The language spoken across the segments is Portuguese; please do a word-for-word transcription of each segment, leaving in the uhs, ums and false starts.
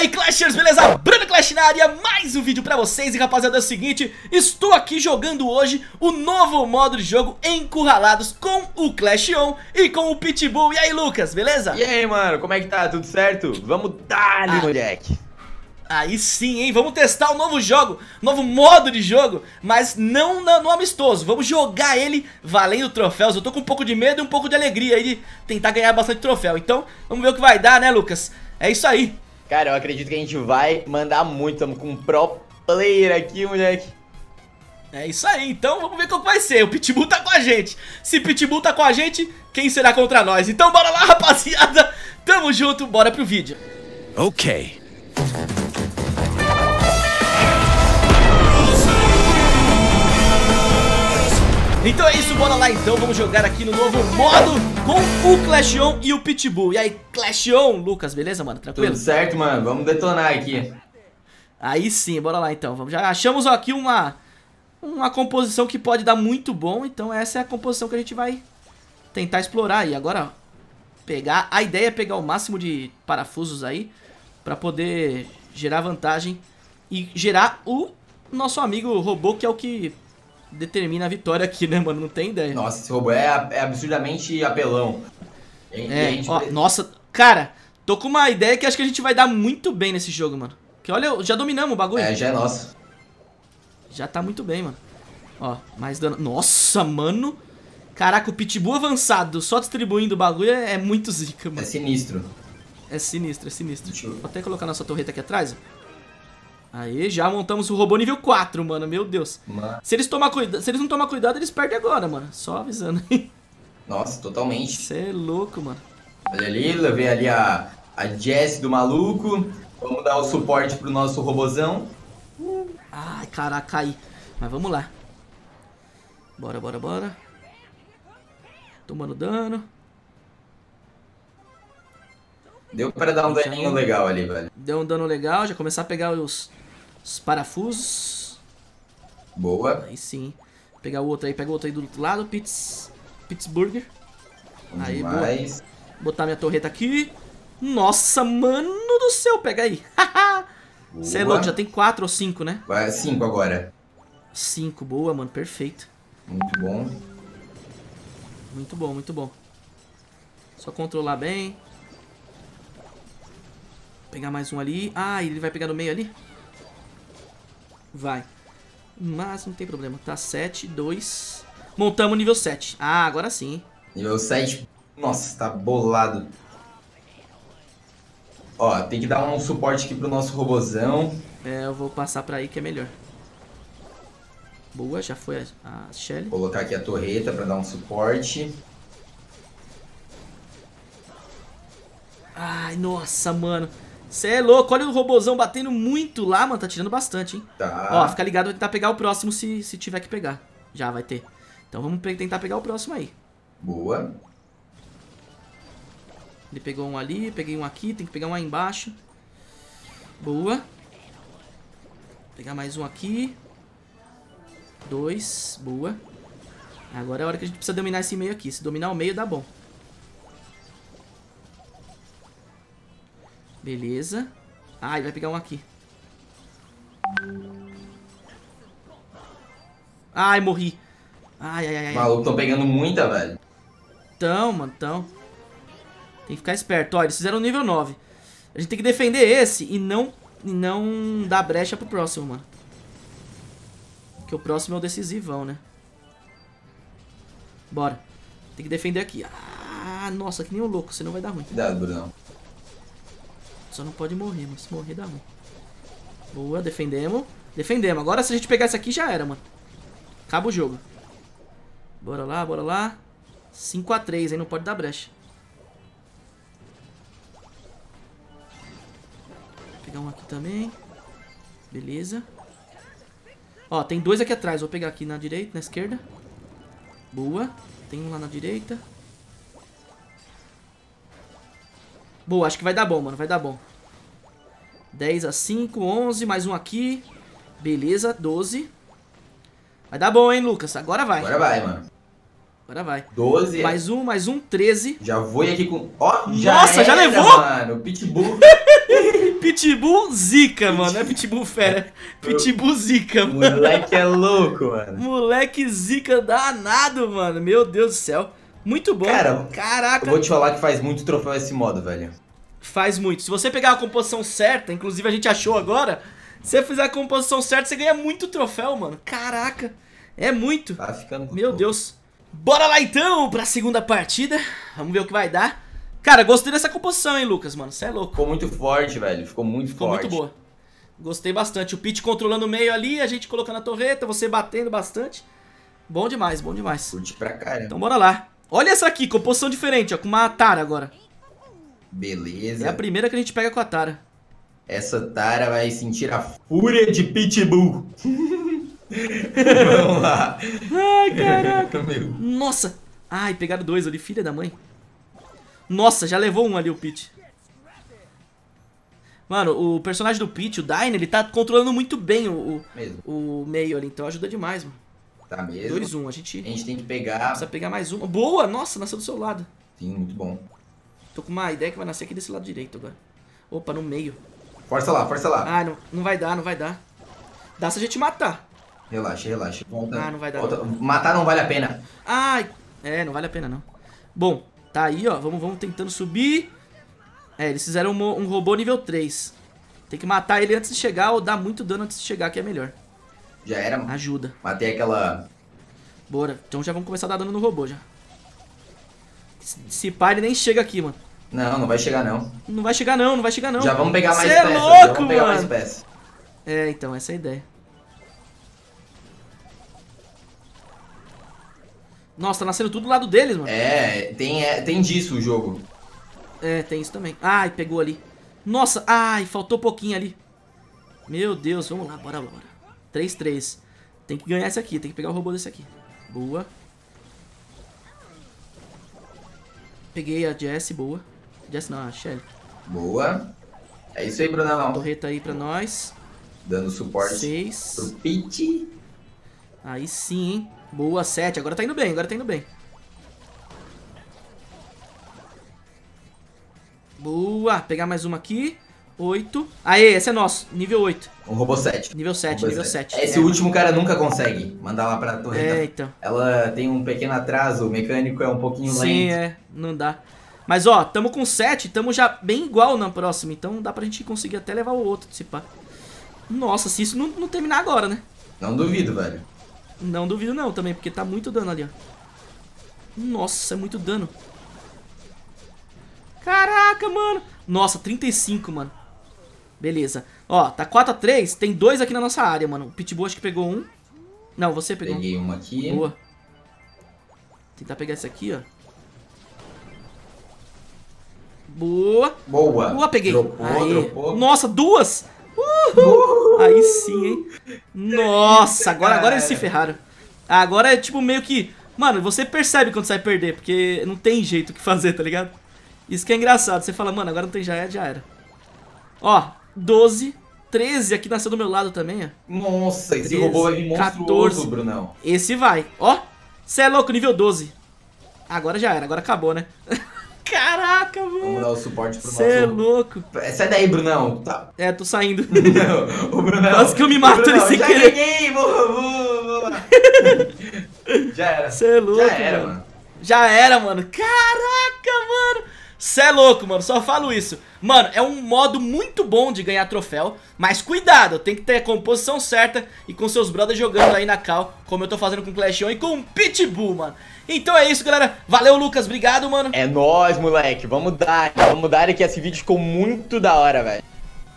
aí, Clashers, beleza? Bruno Clash na área, mais um vídeo pra vocês. E rapaziada, é o seguinte, estou aqui jogando hoje o novo modo de jogo Encurralados com o Clash On e com o Pitbull. E aí, Lucas, beleza? E aí, mano, como é que tá? Tudo certo? Vamos dar ali, ah, moleque. Aí sim, hein? Vamos testar o novo jogo, novo modo de jogo, mas não no amistoso. Vamos jogar ele valendo troféus. Eu tô com um pouco de medo e um pouco de alegria aí de tentar ganhar bastante troféu. Então, vamos ver o que vai dar, né, Lucas? É isso aí. Cara, eu acredito que a gente vai mandar muito. Tamo com um pro player aqui, moleque. É isso aí, então vamos ver qual vai ser. O Pitbull tá com a gente. Se Pitbull tá com a gente, quem será contra nós? Então bora lá, rapaziada. Tamo junto, bora pro vídeo. Ok. Então é isso, bora lá então, vamos jogar aqui no novo modo com o Clash On e o Pitbull. E aí, Clash On, Lucas, beleza, mano? Tranquilo? Tudo certo, mano, vamos detonar aqui. Aí sim, bora lá então, já achamos aqui uma, uma composição que pode dar muito bom. Então essa é a composição que a gente vai tentar explorar aí. Agora, pegar, a ideia é pegar o máximo de parafusos aí pra poder gerar vantagem e gerar o nosso amigo robô, que é o que determina a vitória aqui, né, mano? Não tem ideia. Nossa, esse robô é, é absurdamente apelão. E, é, a gente... ó, nossa, cara, tô com uma ideia que acho que a gente vai dar muito bem nesse jogo, mano. Porque olha, já dominamos o bagulho. É, já é nosso. Já tá muito bem, mano. Ó, mais dano. Nossa, mano. Caraca, o Pitbull avançado, só distribuindo o bagulho é, é muito zica, mano. É sinistro. É sinistro, é sinistro. Deixa eu... Vou até colocar nossa torreta aqui atrás, ó. Aí, já montamos o robô nível quatro, mano, meu Deus. Mano. Se eles tomar cuida... se eles não tomar cuidado, eles perdem agora, mano. Só avisando aí. Nossa, totalmente. Você é louco, mano. Olha ali, levei ali a, a Jess do maluco. Vamos dar o suporte pro nosso robozão. Ai, caraca, aí. Mas vamos lá. Bora, bora, bora. Tomando dano. Deu pra dar um daninho legal ali, velho. Deu um dano legal, já começar a pegar os, os parafusos. Boa. Aí sim. Pegar o outro aí, pega o outro aí do outro lado, Pitts, Pittsburgh. Aí, boa. Botar minha torreta aqui. Nossa, mano do céu, pega aí. Você é louco, já tem quatro ou cinco, né? Vai, cinco agora. Cinco, boa, mano, perfeito. Muito bom. Muito bom, muito bom. Só controlar bem. Pegar mais um ali. Ah, ele vai pegar no meio ali? Vai. Mas não tem problema. Tá, sete, dois. Montamos o nível sete. Ah, agora sim. Nível sete. Nossa, tá bolado. Ó, tem que dar um suporte aqui pro nosso robozão. É, eu vou passar pra aí que é melhor. Boa, já foi a, a Shelly. Vou colocar aqui a torreta pra dar um suporte. Ai, nossa, mano. Você é louco, olha o robôzão batendo muito lá, mano, tá tirando bastante, hein? Tá. Ó, fica ligado, vou tentar pegar o próximo se, se tiver que pegar. Já vai ter. Então vamos pe tentar pegar o próximo aí. Boa. Ele pegou um ali, peguei um aqui, tem que pegar um aí embaixo. Boa. Vou pegar mais um aqui. Dois, boa. Agora é a hora que a gente precisa dominar esse meio aqui. Se dominar o meio dá bom. Beleza. Ah, ele vai pegar um aqui. Ai, morri. Ai, ai, ai, ai. Maluco, tô pegando muita, velho. Então, mano, então. Tem que ficar esperto. Ó, eles fizeram o nível nove. A gente tem que defender esse e não, e não dar brecha pro próximo, mano. Porque o próximo é o decisivão, né? Bora. Tem que defender aqui. Ah, nossa, que nem um louco. Senão vai dar ruim. Cuidado, Bruno. Só não pode morrer, mas se morrer dá ruim. Boa, defendemos. Defendemos. Agora se a gente pegar isso aqui já era, mano. Acaba o jogo. Bora lá, bora lá. cinco a três, hein? Não pode dar brecha. Vou pegar um aqui também. Beleza. Ó, tem dois aqui atrás. Vou pegar aqui na direita, na esquerda. Boa. Tem um lá na direita. Boa, acho que vai dar bom, mano, vai dar bom. dez a cinco, onze, mais um aqui. Beleza, doze. Vai dar bom, hein, Lucas? Agora vai. Agora vai, mano. Agora vai. doze. Mais um, mais um, treze. Já vou aqui com... Ó, já. Nossa, era, já levou? Mano, Pitbull. Pitbull zica, mano. É Pitbull fera. Pitbull zica, mano. Moleque é louco, mano. Moleque zica danado, mano. Meu Deus do céu. Muito bom. Cara, mano. Caraca. Eu vou te falar que faz muito troféu esse modo, velho. Faz muito. Se você pegar a composição certa, inclusive a gente achou agora, se você fizer a composição certa, você ganha muito troféu, mano. Caraca. É muito. Tá ficando Meu bom. Deus. Bora lá então pra segunda partida. Vamos ver o que vai dar. Cara, gostei dessa composição, hein, Lucas, mano. Você é louco. Ficou muito forte, velho. Ficou muito Ficou forte. Ficou muito boa. Gostei bastante. O Pit controlando o meio ali, a gente colocando a torreta, você batendo bastante. Bom demais, bom demais. Curte pra caramba. Então bora lá. Olha essa aqui, composição diferente, ó. Com uma Tara agora. Beleza. É a primeira que a gente pega com a Tara. Essa Tara vai sentir a fúria de Pitbull. Vamos lá. Ai, caraca. Meu. Nossa. Ai, pegaram dois ali, filha da mãe. Nossa, já levou um ali o Pit. Mano, o personagem do Pit, o Dain, ele tá controlando muito bem o, o, o meio ali. Então ajuda demais, mano. Tá mesmo. dois, um, a gente... A gente tem que pegar... Precisa pegar mais uma. Boa! Nossa, nasceu do seu lado. Sim, muito bom. Tô com uma ideia que vai nascer aqui desse lado direito agora. Opa, no meio. Força lá, força lá. Ah, não, não vai dar, não vai dar. Dá se a gente matar. Relaxa, relaxa. Volta, ah, não vai dar. Volta. Não. Matar não vale a pena. Ai, é, não vale a pena não. Bom, tá aí, ó. Vamos, vamos tentando subir. É, eles fizeram um, um robô nível três. Tem que matar ele antes de chegar ou dar muito dano antes de chegar, que é melhor. Já era. Ajuda. Matei aquela... Bora. Então já vamos começar a dar dano no robô, já. Se pá, ele nem chega aqui, mano. Não, não vai chegar não. Não vai chegar não, não vai chegar não. Já vamos pegar mais peças. Você é louco, já vamos pegar mano. mais peças. É, então, essa é a ideia. Nossa, tá nascendo tudo do lado deles, mano. É, tem, é, tem disso o jogo. É, tem isso também. Ai, pegou ali. Nossa, ai, faltou pouquinho ali. Meu Deus, vamos lá, bora, bora. três, três. Tem que ganhar esse aqui, tem que pegar o robô desse aqui. Boa. Peguei a Jess, boa. Jess não, a Shelly. Boa. É isso aí, Brunão. Torreta aí pra nós. Dando suporte seis. Pro Pit. Aí sim, hein. Boa, sete. Agora tá indo bem, agora tá indo bem. Boa. Pegar mais uma aqui. oito. Aê, esse é nosso. Nível oito. Um robô sete. Nível sete, nível sete. Esse é, último cara nunca consegue mandar lá pra torreta. É, então. Ela tem um pequeno atraso, o mecânico é um pouquinho lento. Sim, é. Não dá. Mas, ó, tamo com sete, tamo já bem igual na próxima. Então dá pra gente conseguir até levar o outro, se pá. Nossa, se isso não, não terminar agora, né? Não duvido, velho. Não duvido não também, porque tá muito dano ali, ó. Nossa, é muito dano. Caraca, mano. Nossa, trinta e cinco, mano. Beleza. Ó, tá quatro a três. Tem dois aqui na nossa área, mano. O Pitbull acho que pegou um. Não, você pegou. Peguei um. uma aqui. Boa. Tentar pegar esse aqui, ó. Boa. Boa. Boa, peguei. Dropou, dropou. Nossa, duas. Uhul. Uhul. Aí sim, hein. Nossa, agora, agora eles se ferraram. Agora é tipo meio que... Mano, você percebe quando você vai perder, porque não tem jeito o que fazer, tá ligado? Isso que é engraçado. Você fala, mano, agora não tem já era, já era. Ó, doze, treze. Aqui nasceu do meu lado também, ó. Nossa, treze, esse robô vai vir monstruoso, Brunão. Esse vai. Ó, você é louco, nível doze. Agora já era, agora acabou, né? Caraca, mano. Vamos dar o suporte pro nosso... Você é louco. Sai daí, Brunão. Tá. É, tô saindo. Não, o Brunão... Quase que eu me mato Brunão, sem já querer. Ganhei, vou, vou, vou lá. Já era. Você é louco, Já era, mano. mano. Já era, mano. Caraca, mano. Cê é louco, mano, só falo isso. Mano, é um modo muito bom de ganhar troféu, mas cuidado, tem que ter a composição certa e com seus brothers jogando aí na cal, como eu tô fazendo com o Clash e com o Pitbull, mano. Então é isso, galera. Valeu, Lucas, obrigado, mano. É nóis, moleque, vamos dar, vamos dar que esse vídeo ficou muito da hora, velho.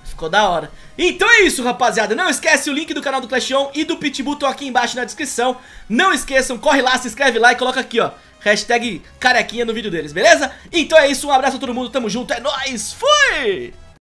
Ficou da hora. Então é isso, rapaziada. Não esquece o link do canal do Clash e do Pitbull, tô aqui embaixo na descrição. Não esqueçam, corre lá, se inscreve lá e coloca aqui, ó. Hashtag carequinha no vídeo deles, beleza? Então é isso, um abraço a todo mundo, tamo junto, é nóis, fui!